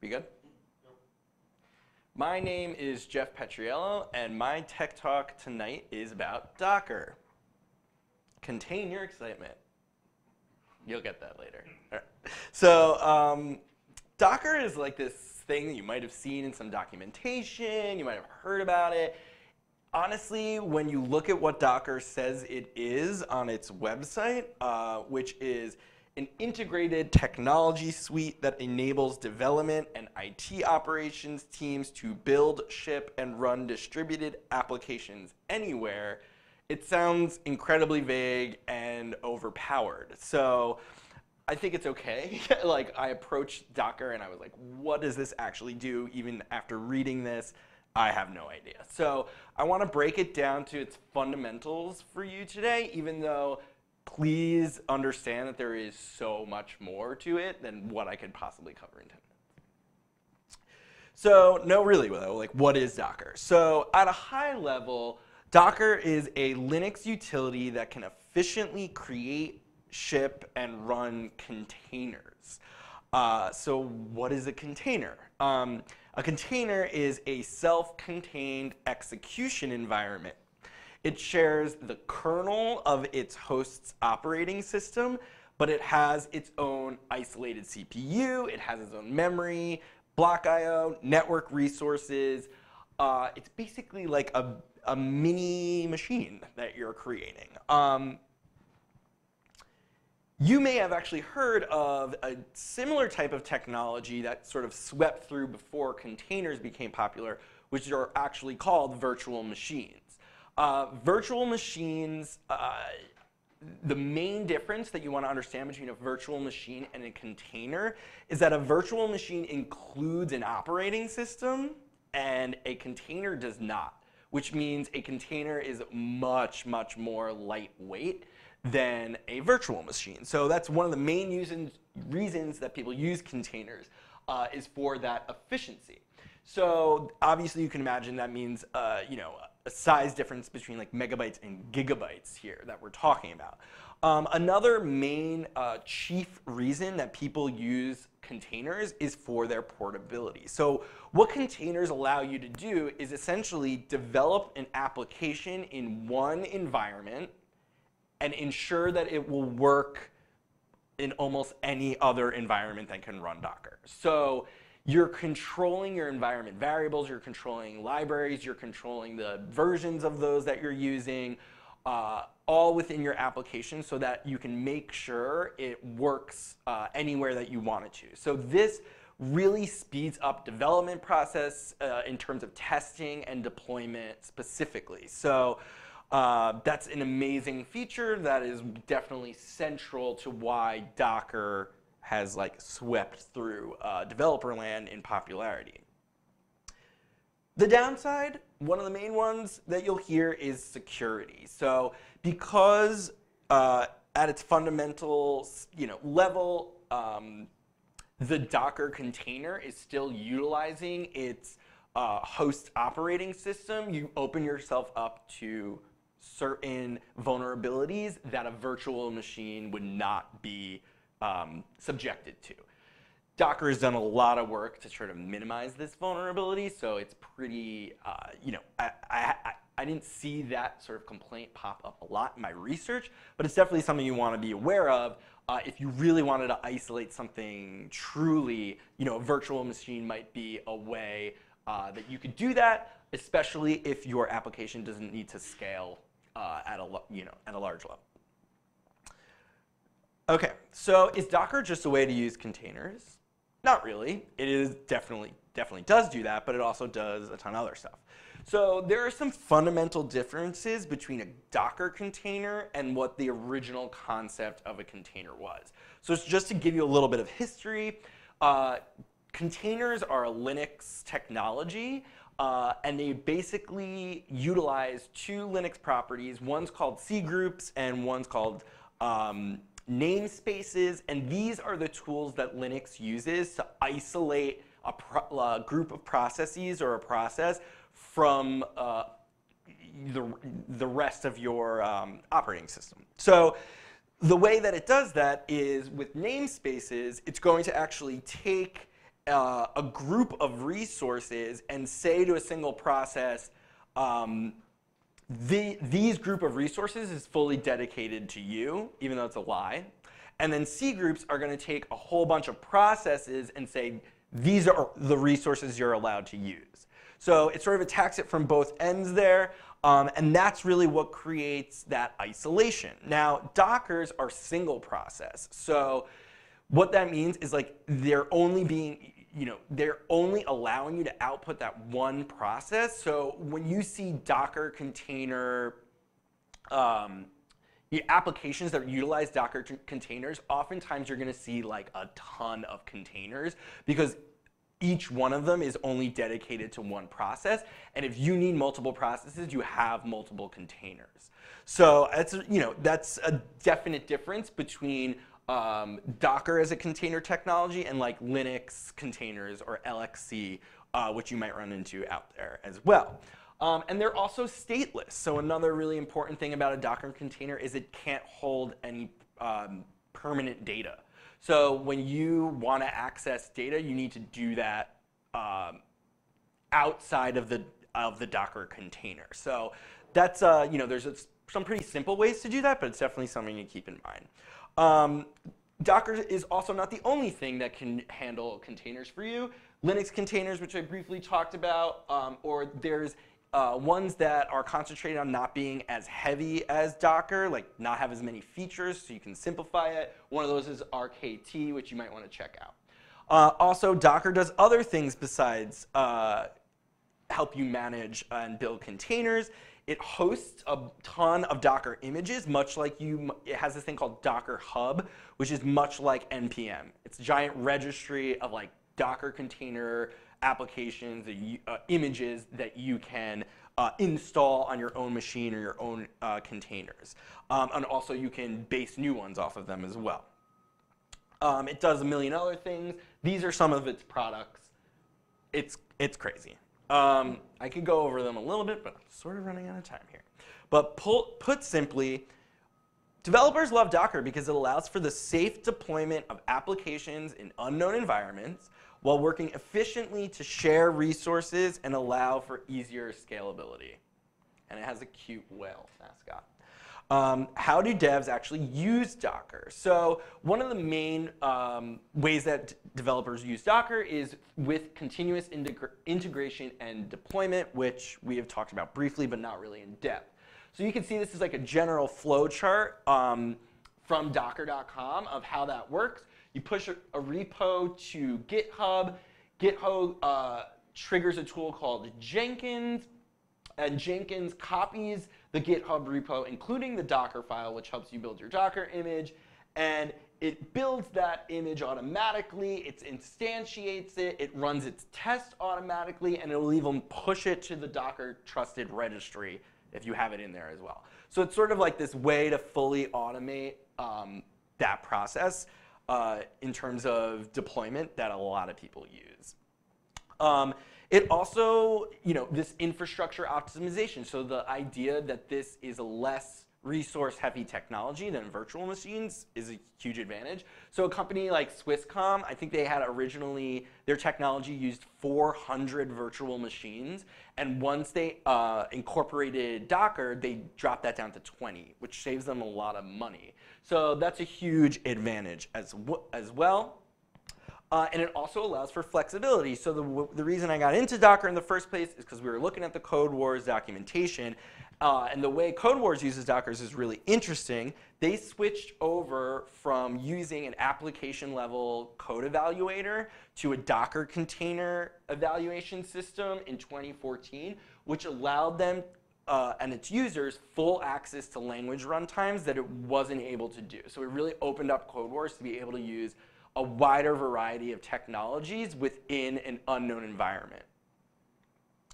We good? Yep. My name is Jeff Petriello, and my tech talk tonight is about Docker. Contain your excitement. You'll get that later. All right. So Docker is like this thing that you might have seen in some documentation. You might have heard about it. Honestly, when you look at what Docker says it is on its website, which is an integrated technology suite that enables development and IT operations teams to build, ship, and run distributed applications anywhere, it sounds incredibly vague and overpowered. So I think it's okay. Like, I approached Docker and I was like, what does this actually do? Even after reading this, I have no idea. So I want to break it down to its fundamentals for you today, even though please understand that there is so much more to it than what I could possibly cover in 10 minutes. So no, really, though, like, what is Docker? So at a high level, Docker is a Linux utility that can efficiently create, ship, and run containers. So what is a container? A container is a self-contained execution environment. It shares the kernel of its host's operating system, but it has its own isolated CPU, it has its own memory, block IO, network resources. It's basically like a mini machine that you're creating. You may have actually heard of a similar type of technology that sort of swept through before containers became popular, which are actually called virtual machines. Virtual machines, the main difference that you want to understand between a virtual machine and a container is that a virtual machine includes an operating system and a container does not, which means a container is much, much more lightweight than a virtual machine. So that's one of the main reasons that people use containers is for that efficiency. So obviously you can imagine that means you know, a size difference between like megabytes and gigabytes here that we're talking about. Another main chief reason that people use containers is for their portability. So what containers allow you to do is essentially develop an application in one environment and ensure that it will work in almost any other environment that can run Docker. So you're controlling your environment variables, you're controlling libraries, you're controlling the versions of those that you're using, all within your application so that you can make sure it works anywhere that you want it to. So this really speeds up development process in terms of testing and deployment specifically. So that's an amazing feature that is definitely central to why Docker has like swept through developer land in popularity. The downside, one of the main ones that you'll hear is security. So because at its fundamental, level, the Docker container is still utilizing its host operating system, you open yourself up to certain vulnerabilities that a virtual machine would not be subjected to. Docker has done a lot of work to try to minimize this vulnerability, so it's pretty, I didn't see that sort of complaint pop up a lot in my research, but it's definitely something you want to be aware of. If you really wanted to isolate something truly, a virtual machine might be a way that you could do that, especially if your application doesn't need to scale at a large level. Okay, so is Docker just a way to use containers? Not really. It is definitely does do that, but it also does a ton of other stuff. So there are some fundamental differences between a Docker container and what the original concept of a container was. So it's just to give you a little bit of history, containers are a Linux technology, and they basically utilize two Linux properties. One's called Cgroups and one's called namespaces, and these are the tools that Linux uses to isolate a group of processes or a process from the rest of your operating system. So the way that it does that is with namespaces, it's going to actually take a group of resources and say to a single process, these group of resources is fully dedicated to you, even though it's a lie. And then Cgroups are going to take a whole bunch of processes and say, these are the resources you're allowed to use. So it sort of attacks it from both ends there. And that's really what creates that isolation. Now, Dockers are single process. So what that means is like they're only being, they're only allowing you to output that one process. So when you see Docker container applications that utilize Docker containers, oftentimes you're going to see like a ton of containers because each one of them is only dedicated to one process. And if you need multiple processes, you have multiple containers. So that's, that's a definite difference between Docker as a container technology and like Linux containers or LXC, which you might run into out there as well. And they're also stateless. So another really important thing about a Docker container is it can't hold any permanent data. So when you want to access data, you need to do that outside of the Docker container. So that's there's some pretty simple ways to do that, but it's definitely something to keep in mind. Docker is also not the only thing that can handle containers for you. Linux containers, which I briefly talked about, or there's ones that are concentrated on not being as heavy as Docker, like not have as many features, so you can simplify it. One of those is RKT, which you might want to check out. Also, Docker does other things besides help you manage and build containers. It hosts a ton of Docker images, much like it has this thing called Docker Hub, which is much like NPM. It's a giant registry of like Docker container applications, the images that you can install on your own machine or your own containers. And also you can base new ones off of them as well. It does a million other things. These are some of its products. It's crazy. I could go over them a little bit, but I'm sort of running out of time here. But put simply, developers love Docker because it allows for the safe deployment of applications in unknown environments while working efficiently to share resources and allow for easier scalability. And it has a cute whale mascot. How do devs actually use Docker? So one of the main ways that developers use Docker is with continuous integration and deployment, which we have talked about briefly but not really in depth. So you can see this is like a general flow chart from docker.com of how that works. You push a repo to GitHub. GitHub triggers a tool called Jenkins, and Jenkins copies the GitHub repo, including the Docker file, which helps you build your Docker image, and it builds that image automatically. It instantiates it. It runs its test automatically, and it'll even push it to the Docker trusted registry if you have it in there as well. So it's sort of like this way to fully automate that process. In terms of deployment that a lot of people use. It also, this infrastructure optimization. So the idea that this is a less resource-heavy technology than virtual machines is a huge advantage. So a company like Swisscom, I think they had originally, their technology used 400 virtual machines. And once they incorporated Docker, they dropped that down to 20, which saves them a lot of money. So that's a huge advantage as well. And it also allows for flexibility. So the reason I got into Docker in the first place is because we were looking at the Code Wars documentation. And the way Code Wars uses Docker is really interesting. They switched over from using an application-level code evaluator to a Docker container evaluation system in 2014, which allowed them and its users full access to language runtimes that it wasn't able to do. So it really opened up Code Wars to be able to use a wider variety of technologies within an unknown environment.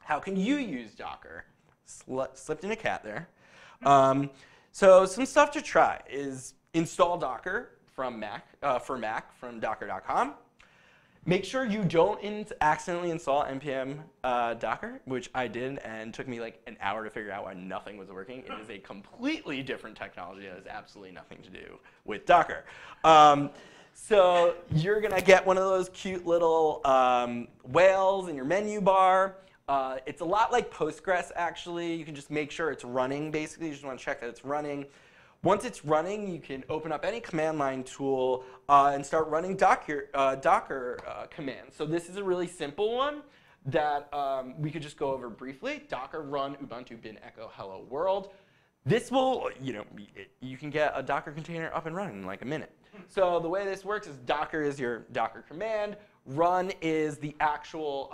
How can you use Docker? Slipped in a cat there. So some stuff to try is install Docker for Mac from docker.com. Make sure you don't accidentally install NPM Docker, which I did, and took me like an hour to figure out why nothing was working. It is a completely different technology that has absolutely nothing to do with Docker. So you're going to get one of those cute little whales in your menu bar. It's a lot like Postgres, actually. You can just make sure it's running, basically. You just want to check that it's running. Once it's running, you can open up any command line tool and start running Docker commands. So this is a really simple one that we could just go over briefly. Docker run ubuntu bin echo hello world. This will, you know, you can get a Docker container up and running in like a minute. So the way this works is Docker is your Docker command. Run is the actual,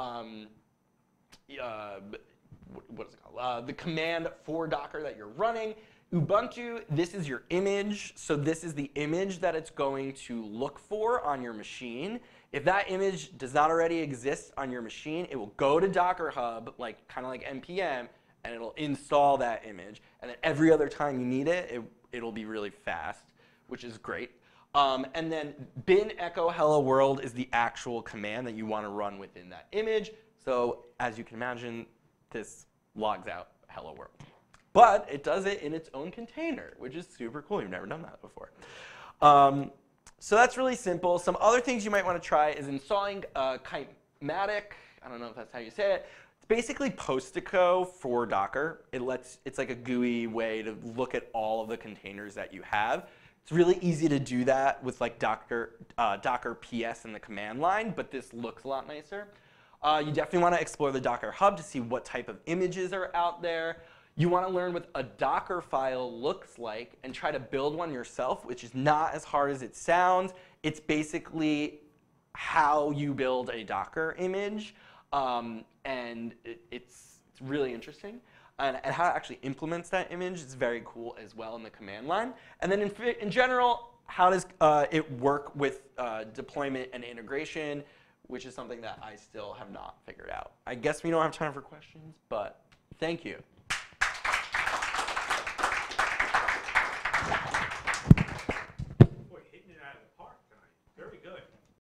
what is it called? The command for Docker that you're running. Ubuntu, this is your image. So this is the image that it's going to look for on your machine. If that image does not already exist on your machine, it will go to Docker Hub, like kind of like NPM, and it'll install that image. And then every other time you need it, it'll be really fast, which is great. And then bin echo hello world is the actual command that you want to run within that image. So as you can imagine, this logs out hello world. But it does it in its own container, which is super cool. You've never done that before. So that's really simple. Some other things you might want to try is installing Kitematic. I don't know if that's how you say it. Basically Postico for Docker. It's like a GUI way to look at all of the containers that you have. It's really easy to do that with like Docker PS in the command line, but this looks a lot nicer. You definitely want to explore the Docker Hub to see what type of images are out there. You want to learn what a Docker file looks like and try to build one yourself, which is not as hard as it sounds. It's basically how you build a Docker image. And it's really interesting. And how it actually implements that image is very cool as well in the command line. And then in general, how does it work with deployment and integration, which is something that I still have not figured out. I guess we don't have time for questions, but thank you.